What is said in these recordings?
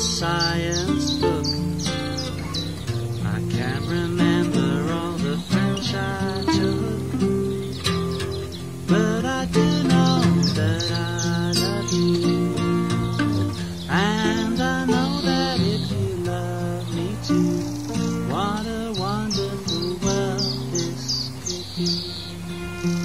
Science book. I can't remember all the French I took, but I do know that I love you, and I know that if you love me too, what a wonderful world this could be.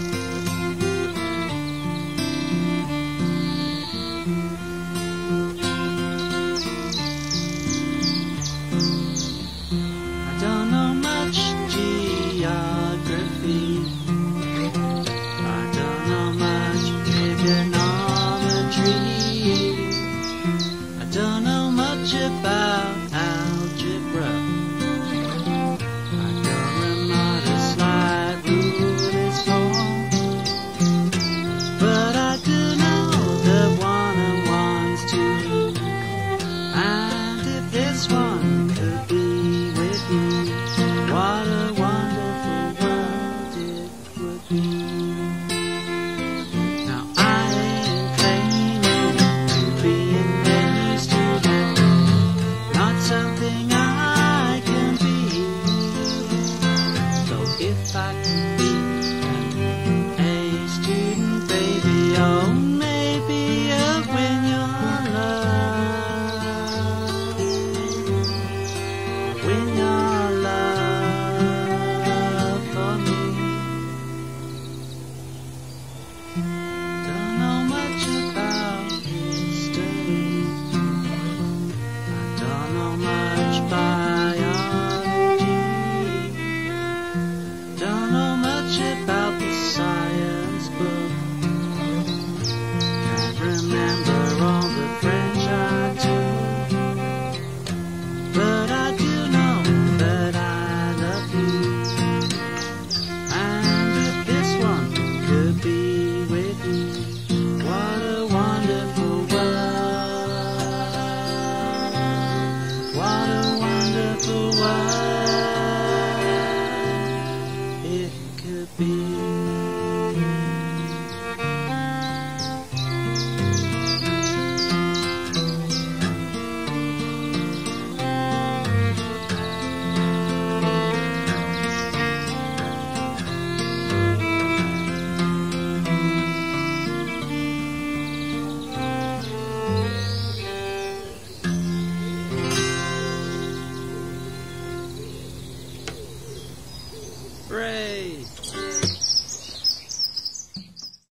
Hooray!